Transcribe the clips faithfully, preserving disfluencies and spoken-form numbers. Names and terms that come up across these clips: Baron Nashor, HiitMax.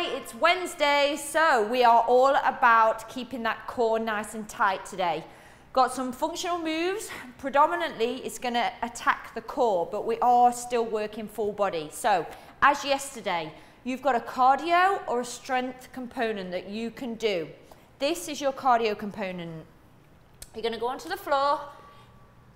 Hi, it's Wednesday, so we are all about keeping that core nice and tight today. Got some functional moves. Predominantly it's going to attack the core, but we are still working full body. So as yesterday, you've got a cardio or a strength component that you can do. This is your cardio component. You're going to go onto the floor,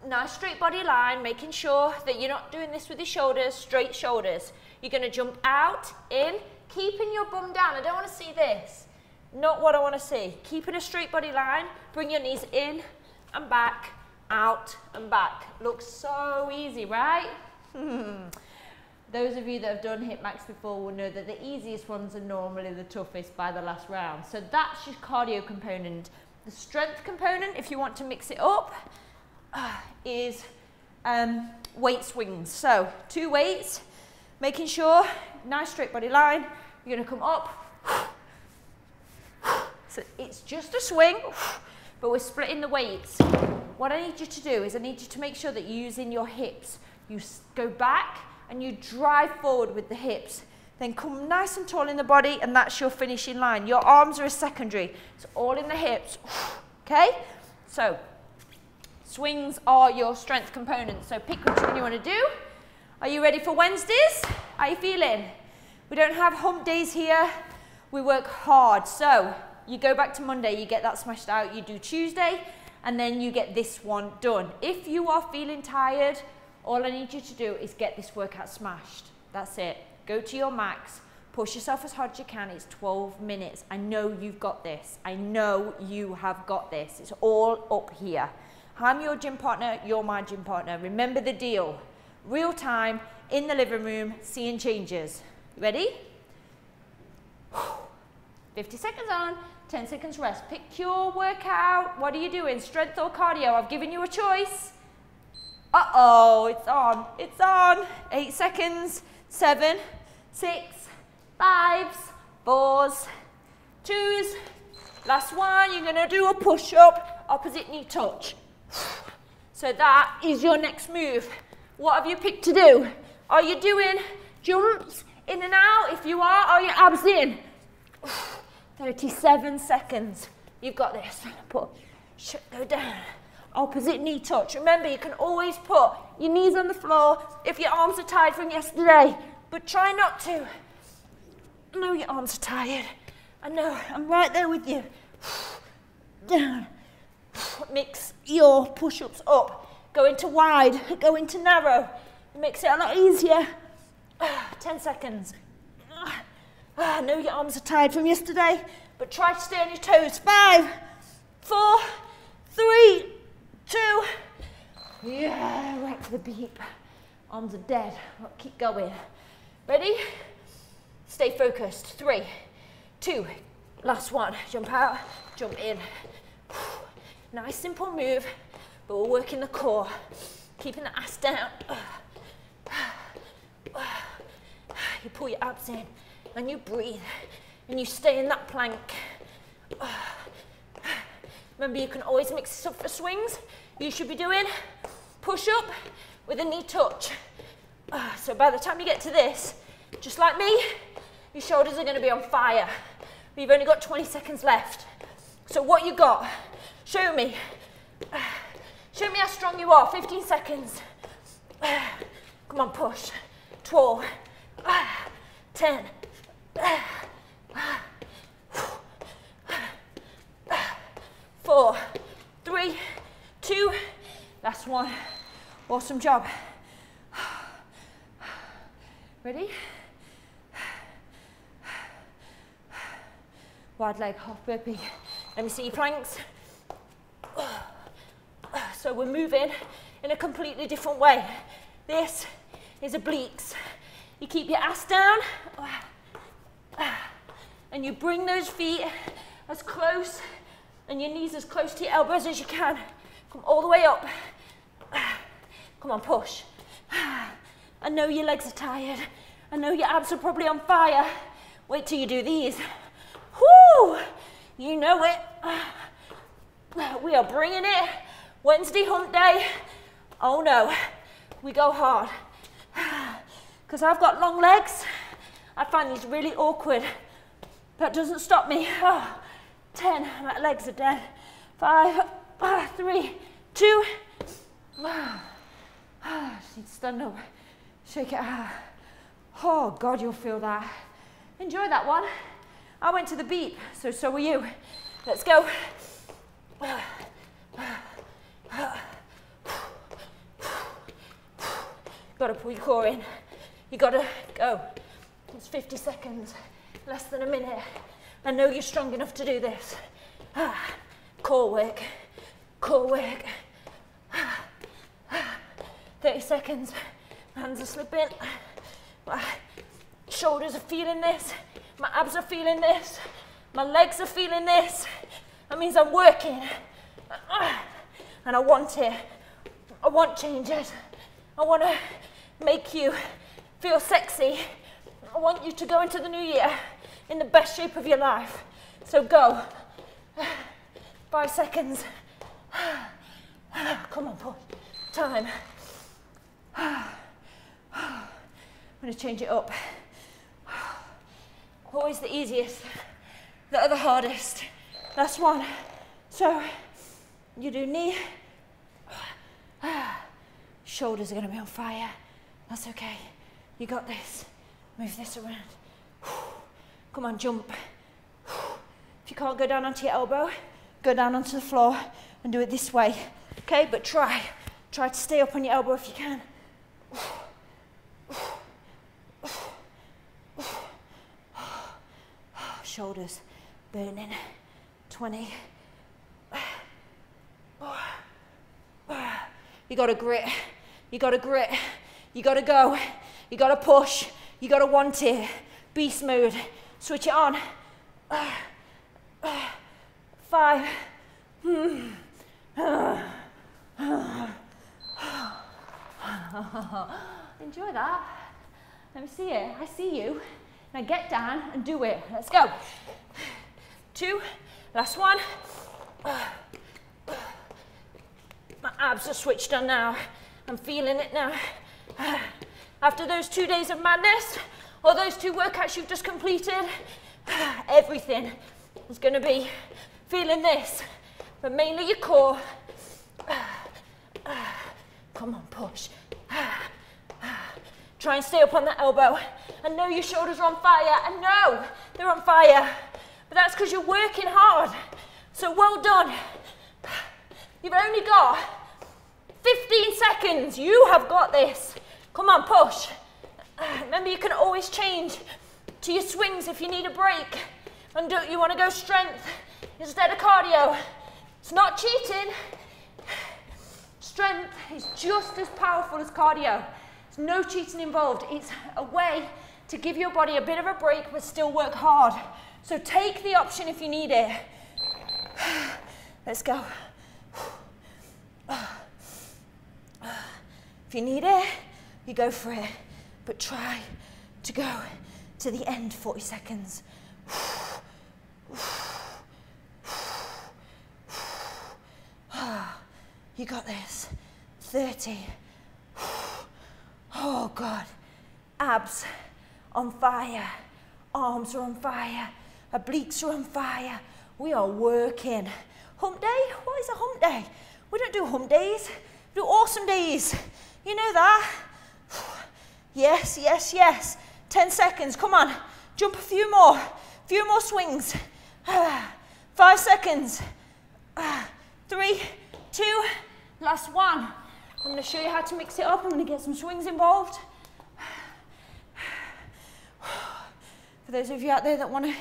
nice straight body line, making sure that you're not doing this with your shoulders, straight shoulders. You're going to jump out, in, keeping your bum down. I don't want to see this. Not what I want to see. Keeping a straight body line, bring your knees in and back, out and back. Looks so easy, right? Those of you that have done HiitMax before will know that the easiest ones are normally the toughest by the last round. So that's your cardio component. The strength component, if you want to mix it up, Uh, is um, weight swings. So two weights, making sure, nice straight body line, you're going to come up. So it's just a swing, but we're splitting the weights. What I need you to do is I need you to make sure that you're using your hips. You go back and you drive forward with the hips. Then come nice and tall in the body, and that's your finishing line. Your arms are a secondary. It's all in the hips. Okay? So swings are your strength component, so pick which one you want to do. Are you ready for Wednesdays? How are you feeling? We don't have hump days here. We work hard. So you go back to Monday, you get that smashed out, you do Tuesday, and then you get this one done. If you are feeling tired, all I need you to do is get this workout smashed. That's it. Go to your max. Push yourself as hard as you can. It's twelve minutes. I know you've got this. I know you have got this. It's all up here. I'm your gym partner, you're my gym partner. Remember the deal. Real time, in the living room, seeing changes. Ready? fifty seconds on, ten seconds rest. Pick your workout. What are you doing? Strength or cardio? I've given you a choice. Uh-oh, it's on, it's on. Eight seconds, seven, six, fives, fours, twos. Last one, you're gonna do a push-up, opposite knee touch. So that is your next move. What have you picked to do? Are you doing jumps in and out? If you are, are your abs in? thirty-seven seconds. You've got this. Put, go down. Opposite knee touch. Remember, you can always put your knees on the floor if your arms are tired from yesterday, but try not to. I know your arms are tired. I know, I'm right there with you. Down. Mix your push-ups up. Go into wide, go into narrow. Makes it a lot easier. ten seconds. I know your arms are tired from yesterday, but try to stay on your toes. Five, four, three, two. Yeah, right to the beep. Arms are dead. Well, keep going. Ready? Stay focused. Three, two, last one. Jump out, jump in. Nice simple move, but we're working the core, keeping the ass down. You pull your abs in and you breathe and you stay in that plank. Remember, you can always mix this up for swings. You should be doing push up with a knee touch. So by the time you get to this, just like me, your shoulders are going to be on fire. We've only got twenty seconds left. So what you got? Show me. Show me how strong you are. fifteen seconds. Come on, push. twelve. ten. four. three. two. Last one. Awesome job. Ready? Wide leg, half burpee. Let me see your planks. So we're moving in a completely different way. This is obliques. You keep your ass down and you bring those feet as close and your knees as close to your elbows as you can. Come all the way up. Come on, push. I know your legs are tired. I know your abs are probably on fire. Wait till you do these. Whoo! You know it. We are bringing it. Wednesday hump day. Oh no, we go hard. Because I've got long legs, I find these really awkward. That doesn't stop me. Oh, ten, my legs are dead. Five, uh, three, two. Oh, I just need to stand up, shake it out. Oh God, you'll feel that. Enjoy that one. I went to the beat, so so were you. Let's go. Uh, uh, uh. Gotta pull your core in. You gotta go. It's fifty seconds, less than a minute. I know you're strong enough to do this. Ah, core work, core work. Ah, ah. thirty seconds, hands are slipping. My shoulders are feeling this. My abs are feeling this. My legs are feeling this. That means I'm working. Ah, and I want it. I want changes. I wanna make you feel sexy. I want you to go into the new year in the best shape of your life. So go. Five seconds. Come on, push. Time. I'm going to change it up. Always the easiest, the other hardest. Last one. So you do knee. Shoulders are going to be on fire. That's okay. You got this. Move this around. Come on, jump. If you can't go down onto your elbow, go down onto the floor and do it this way. Okay, but try. Try to stay up on your elbow if you can. Shoulders burning. twenty. You gotta grit. You gotta grit. You gotta go. You gotta push. You gotta want it. Beast mode. Switch it on. Uh, uh, five. Mm. Uh, uh. Enjoy that. Let me see it. I see you. Now get down and do it. Let's go. Two. Last one. Uh, uh. My abs are switched on now. I'm feeling it now. Uh. After those two days of madness, or those two workouts you've just completed, everything is going to be feeling this, but mainly your core. Come on, push. Try and stay up on that elbow. I know your shoulders are on fire. I know they're on fire, but that's because you're working hard. So well done. You've only got fifteen seconds. You have got this. Come on, push. Remember, you can always change to your swings if you need a break. And do, you want to go strength instead of cardio. It's not cheating. Strength is just as powerful as cardio. There's no cheating involved. It's a way to give your body a bit of a break but still work hard. So take the option if you need it. Let's go. If you need it, you go for it, but try to go to the end. Forty seconds. You got this. Thirty. Oh God, abs on fire, arms are on fire, obliques are on fire. We are working. Hump day? What is a hump day? We don't do hump days, we do awesome days. You know that. Yes, yes, yes. ten seconds, come on. Jump a few more. Few more swings. Five seconds. Three, two, last one. I'm going to show you how to mix it up. I'm going to get some swings involved. For those of you out there that want to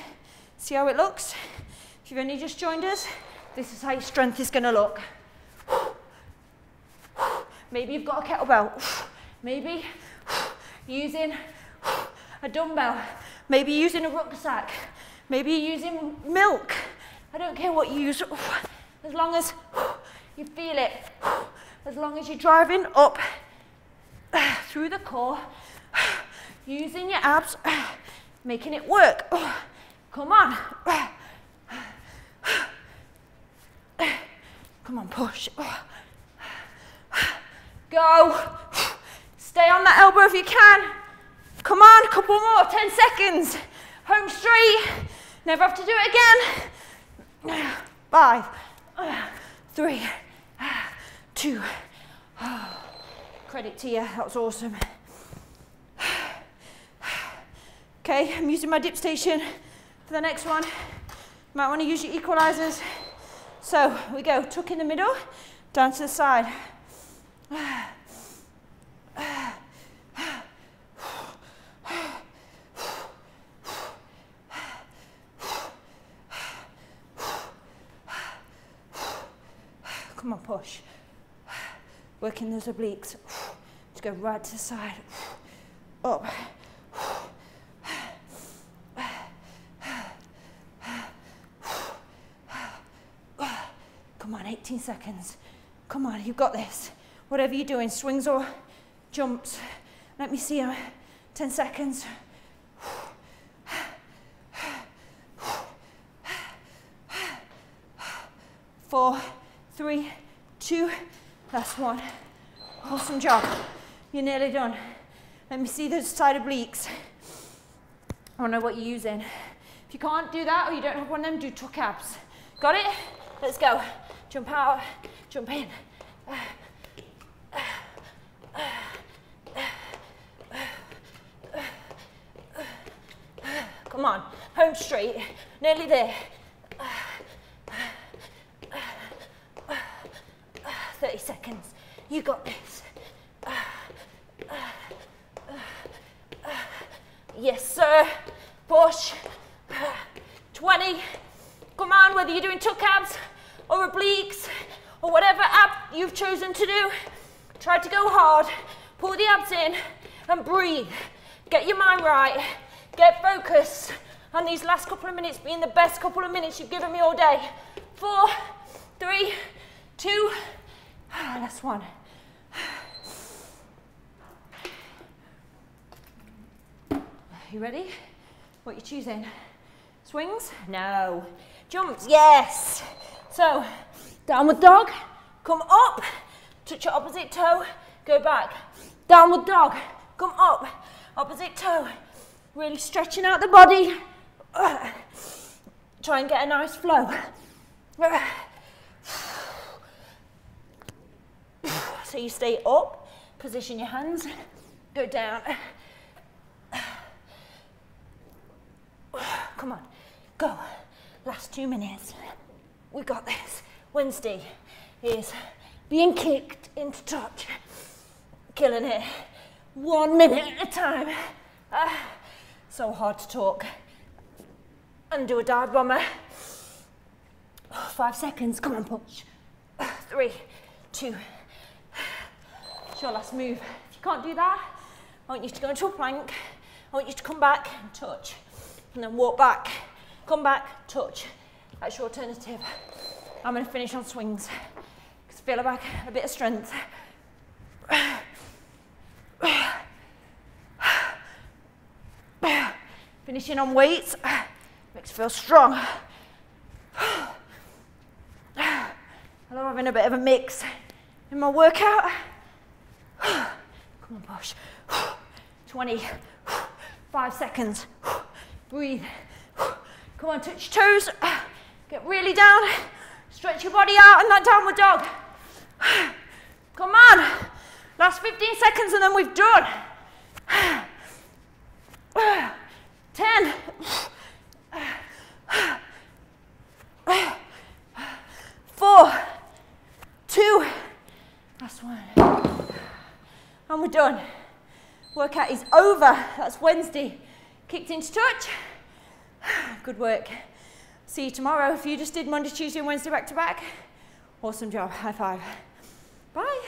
see how it looks, if you've only just joined us, this is how your strength is going to look. Maybe you've got a kettlebell. Maybe using a dumbbell, maybe using a rucksack, maybe using milk. I don't care what you use, as long as you feel it, as long as you're driving up through the core, using your abs, making it work. Come on. Come on, push. Go. Stay on that elbow if you can. Come on, couple more, ten seconds. Home straight. Never have to do it again. Five, three, two. Oh, credit to you, that was awesome. Okay, I'm using my dip station for the next one. You might want to use your equalizers. So we go, tuck in the middle, down to the side. Come on, push. Working those obliques. Just go right to the side. Up. Come on, eighteen seconds. Come on, you've got this. Whatever you're doing, swings or jumps. Let me see them. ten seconds. Four, three, two, that's one. Awesome job. You're nearly done. Let me see those side obliques. I want to know what you're using. If you can't do that or you don't have one of them, do tuck abs. Got it? Let's go. Jump out, jump in. Come on, home straight, nearly there. thirty seconds, you got this. Yes sir, push. twenty, come on, whether you're doing tuck abs, or obliques, or whatever ab you've chosen to do. Try to go hard, pull the abs in, and breathe. Get your mind right, get focused, and these last couple of minutes being the best couple of minutes you've given me all day. Four, three, two, last one. You ready? What are you choosing? Swings? No. Jumps? Yes. So, downward dog, come up, touch your opposite toe, go back. Downward dog, come up, opposite toe. Really stretching out the body. Try and get a nice flow. So you stay up, position your hands, go down. Come on, go. Last two minutes. We got this. Wednesday is being kicked into touch. Killing it. One minute at a time. Ah, so hard to talk. And do a dive bomber. Oh, five seconds. Come on, push. Three, two. It's your last move. If you can't do that, I want you to go into a plank. I want you to come back and touch. And then walk back. Come back, touch. That's your alternative. I'm going to finish on swings. Because I feel like a bit of strength. Finishing on weights. Makes you feel strong. I love having a bit of a mix in my workout. Come on, push. twenty. Five seconds. Breathe. Come on, touch your toes. Get really down, stretch your body out in that downward dog. Come on, last fifteen seconds and then we've done. ten. Four, two, last one. And we're done. Workout is over, that's Wednesday. Kicked into touch, good work. See you tomorrow. If you just did Monday, Tuesday, and Wednesday back to back, awesome job. High five. Bye.